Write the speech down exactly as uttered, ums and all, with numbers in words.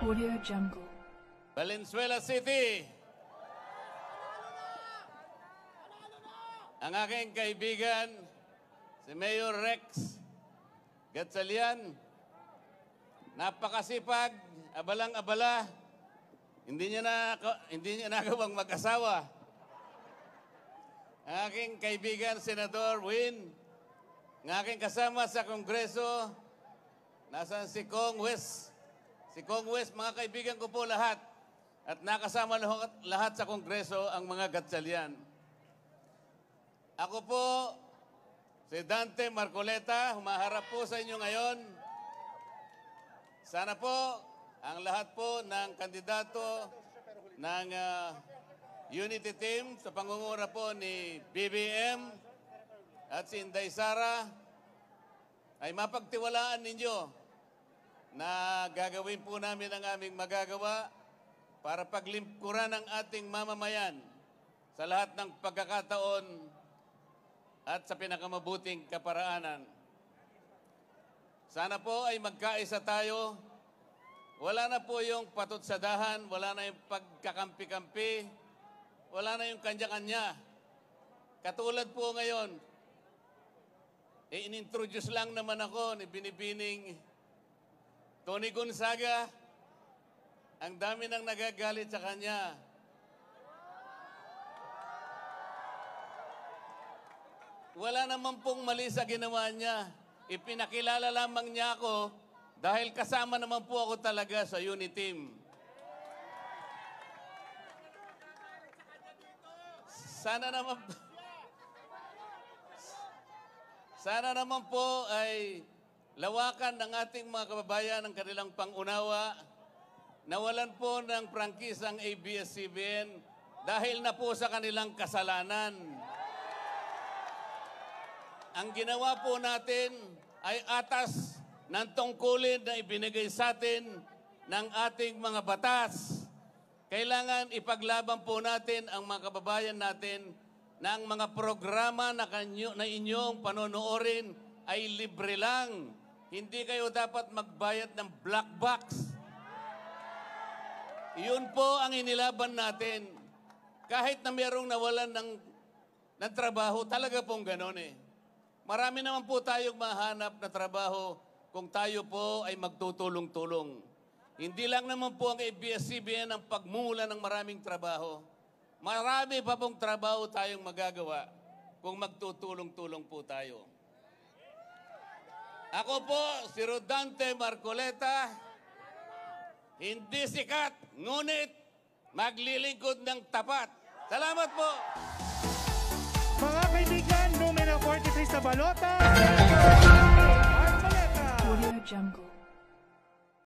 Audio Jungle. Valenzuela City! Ang aking kaibigan, si Mayor Rex Gatchalian, napakasipag, abalang-abala, hindi niya, na, hindi niya nagawang mag-asawa. Ang aking kaibigan, Senator Nguyen, ang aking kasama sa Kongreso, nasaan si Kong Wes? Si Kong Wes, mga kaibigan ko po lahat, at nakasama lahat sa Kongreso ang mga Gatchalian. Ako po, si Dante Marcoleta, humaharap po sa inyo ngayon. Sana po, ang lahat po ng kandidato ng uh, Unity Team sa pangunguna po ni B B M at si Inday Sara ay mapagtiwalaan ninyo na gagawin po namin ang aming magagawa para paglingkuran ng ating mamamayan sa lahat ng pagkakataon at sa pinakamabuting kaparaanan. Sana po ay magkaisa tayo. Wala na po yung patutsadahan, wala na yung pagkakampi-kampi, wala na yung kanya-kanya. Katulad po ngayon, eh, inintroduce lang naman ako ni Binibining Toni Gonzaga. Ang dami nang nagagalit sa kanya. Wala naman pong mali sa ginawa niya. Ipinakilala lamang niya ako dahil kasama naman po ako talaga sa Unity Team. Sana naman Sana naman po ay lawakan ng ating mga kababayan ang kanilang pangunawa. Nawalan po ng prangkisang A B S C B N dahil na po sa kanilang kasalanan. Ang ginawa po natin ay atas ng tungkulin na ibinigay sa atin ng ating mga batas. Kailangan ipaglaban po natin ang mga kababayan natin na ang mga programa na, kanyo, na inyong panonoorin ay libre lang. Hindi kayo dapat magbayad ng black box. Iyon po ang inilaban natin. Kahit na mayroong nawalan ng, ng trabaho, talaga pong ganon eh. Marami naman po tayong mahanap na trabaho kung tayo po ay magtutulong-tulong. Hindi lang naman po ang A B S C B N ang pagmula ng maraming trabaho. Marami pa pong trabaho tayong magagawa kung magtutulong-tulong po tayo. Ako po, si Rodante Marcoleta, hindi sikat, ngunit maglilingkod ng tapat. Salamat po! Mga kaibigan, numero forty-three sa balota.